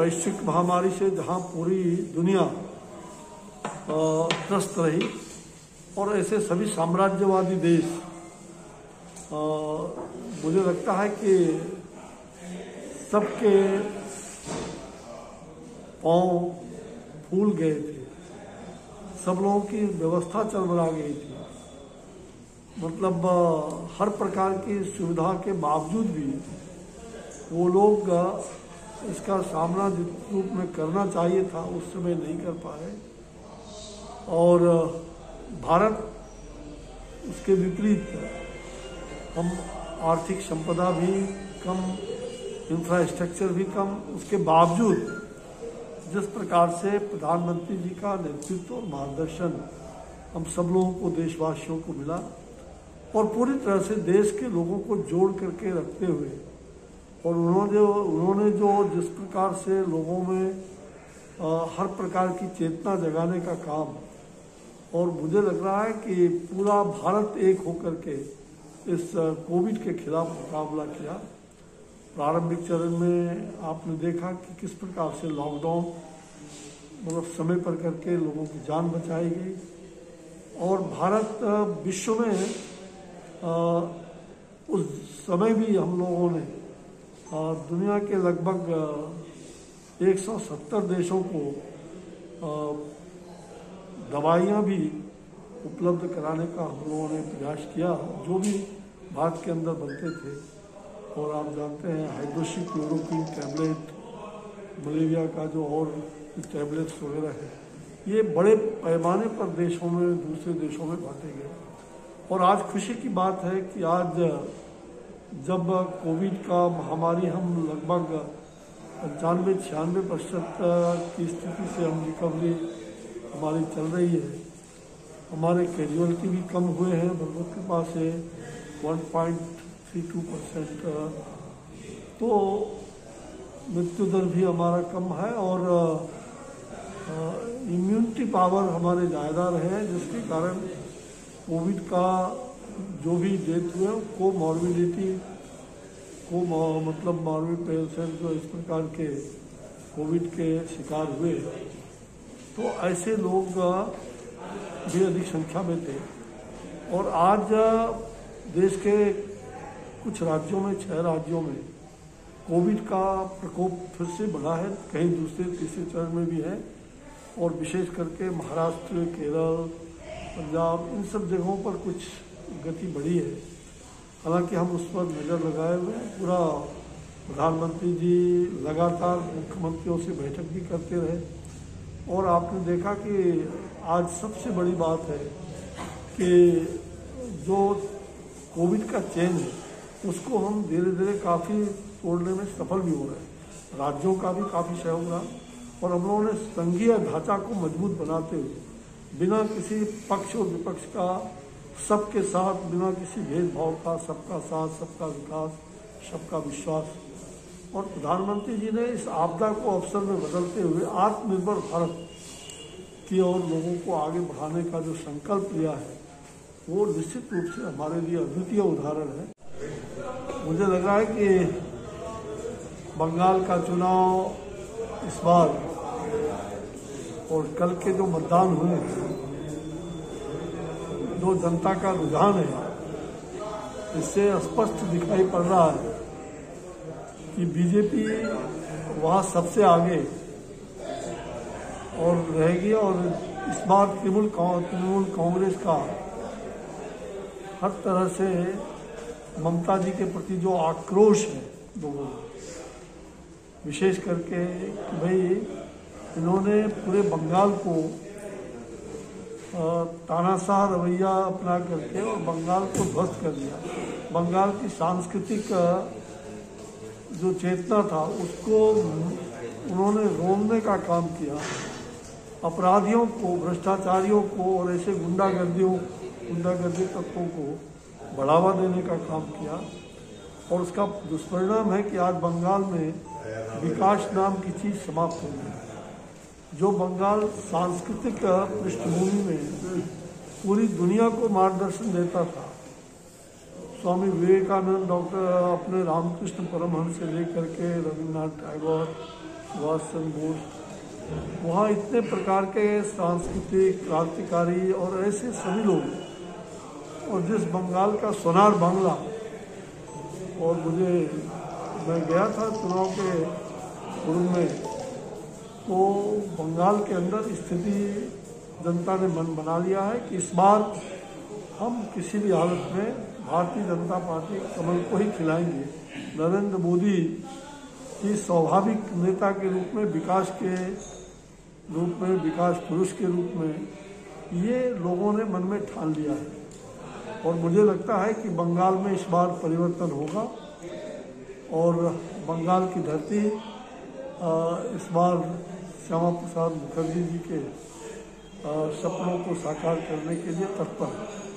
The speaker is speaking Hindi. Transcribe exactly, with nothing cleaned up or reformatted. वैश्विक महामारी से जहाँ पूरी दुनिया त्रस्त रही और ऐसे सभी साम्राज्यवादी देश, मुझे लगता है कि सबके पाँव फूल गए थे, सब लोगों की व्यवस्था चरमरा गई थी। मतलब हर प्रकार की सुविधा के बावजूद भी वो लोग इसका सामना जिस रूप में करना चाहिए था उस समय नहीं कर पाए, और भारत उसके विपरीत, हम आर्थिक संपदा भी कम, इंफ्रास्ट्रक्चर भी कम, उसके बावजूद जिस प्रकार से प्रधानमंत्री जी का नेतृत्व और मार्गदर्शन हम सब लोगों को, देशवासियों को मिला और पूरी तरह से देश के लोगों को जोड़ करके रखते हुए, और उन्होंने उन्होंने जो जिस प्रकार से लोगों में आ, हर प्रकार की चेतना जगाने का काम, और मुझे लग रहा है कि पूरा भारत एक होकर के इस कोविड के खिलाफ मुकाबला किया। प्रारंभिक चरण में आपने देखा कि किस प्रकार से लॉकडाउन मतलब समय पर करके लोगों की जान बचाई गई, और भारत विश्व में आ, उस समय भी हम लोगों ने आ, दुनिया के लगभग एक सौ सत्तर देशों को आ, दवाइयाँ भी उपलब्ध कराने का हम लोगों ने प्रयास किया, जो भी भारत के अंदर बनते थे। और आप जानते हैं हाइड्रोक्सीक्लोरोक्विन टैबलेट, मलेरिया का जो और टैबलेट्स वगैरह है, ये बड़े पैमाने पर देशों में, दूसरे देशों में बांटे गए। और आज खुशी की बात है कि आज जब कोविड का महामारी हम लगभग पंचानवे छियानवे प्रतिशत की स्थिति से हम रिकवरी हमारी चल रही है, हमारे कैजुअलिटी भी कम हुए हैं, भगवत कृपा से one point three two percent, तो मृत्यु दर भी हमारा कम है, और इम्यूनिटी पावर हमारे ज़्यादा रहे, जिसके कारण कोविड का जो भी डेथ हुए को मॉर्बिडिटी को मतलब मॉर्बिड पेशेंट जो इस प्रकार के कोविड के शिकार हुए, तो ऐसे लोग भी अधिक संख्या में थे। और आज देश के कुछ राज्यों में, छह राज्यों में कोविड का प्रकोप फिर से बढ़ा है, कहीं दूसरे तीसरे चरण में भी है, और विशेष करके महाराष्ट्र, केरल, पंजाब, इन सब जगहों पर कुछ गति बढ़ी है। हालांकि हम उस पर नज़र लगाए हुए हैं, पूरा प्रधानमंत्री जी लगातार मुख्यमंत्रियों से बैठक भी करते रहे, और आपने देखा कि आज सबसे बड़ी बात है कि जो कोविड का चेन है उसको हम धीरे धीरे काफ़ी तोड़ने में सफल भी हो रहे हैं, राज्यों का भी काफ़ी सहयोग रहा, और हम लोगों ने संघीय ढांचा को मजबूत बनाते हुए बिना किसी पक्ष और विपक्ष का, सबके साथ, बिना किसी भेदभाव का, सबका साथ, सबका विकास, सबका विश्वास, और प्रधानमंत्री जी ने इस आपदा को अवसर में बदलते हुए आत्मनिर्भर भारत की ओर लोगों को आगे बढ़ाने का जो संकल्प लिया है वो निश्चित रूप से हमारे लिए अद्वितीय उदाहरण है। मुझे लग रहा है कि बंगाल का चुनाव इस बार और कल के जो मतदान हुए, जो जनता का रुझान है, इससे स्पष्ट दिखाई पड़ रहा है कि बीजेपी वहाँ सबसे आगे और रहेगी, और इस बार तृणमूल तृणमूल कांग्रेस का हर तरह से ममता जी के प्रति जो आक्रोश है लोगों में, विशेष करके कि भाई इन्होंने पूरे बंगाल को तानाशाह रवैया अपना करके और बंगाल को ध्वस्त कर दिया, बंगाल की सांस्कृतिक जो चेतना था उसको उन्होंने रोकने का काम किया, अपराधियों को, भ्रष्टाचारियों को और ऐसे गुंडागर्दियों गुंडागर्दी तत्वों को बढ़ावा देने का काम किया, और उसका दुष्परिणाम है कि आज बंगाल में विकास नाम की चीज़ समाप्त हो गई है, जो बंगाल सांस्कृतिक पृष्ठभूमि में पूरी दुनिया को मार्गदर्शन देता था, स्वामी विवेकानंद, डॉक्टर अपने रामकृष्ण परमहंस से लेकर के रविन्द्रनाथ टैगोर सुभाष चंद्र बोस, वहाँ इतने प्रकार के सांस्कृतिक क्रांतिकारी और ऐसे सभी लोग, और जिस बंगाल का सोनार बांग्ला, और मुझे मैं गया था चुनाव के पूर्व में, तो बंगाल के अंदर स्थिति जनता ने मन बना लिया है कि इस बार हम किसी भी हालत में भारतीय जनता पार्टी कमल को ही खिलाएंगे। नरेंद्र मोदी की स्वाभाविक नेता के रूप में, विकास के रूप में, विकास पुरुष के रूप में, ये लोगों ने मन में ठान लिया है। और मुझे लगता है कि बंगाल में इस बार परिवर्तन होगा और बंगाल की धरती इस बार श्यामा प्रसाद मुखर्जी जी के सपनों को साकार करने के लिए तत्पर है।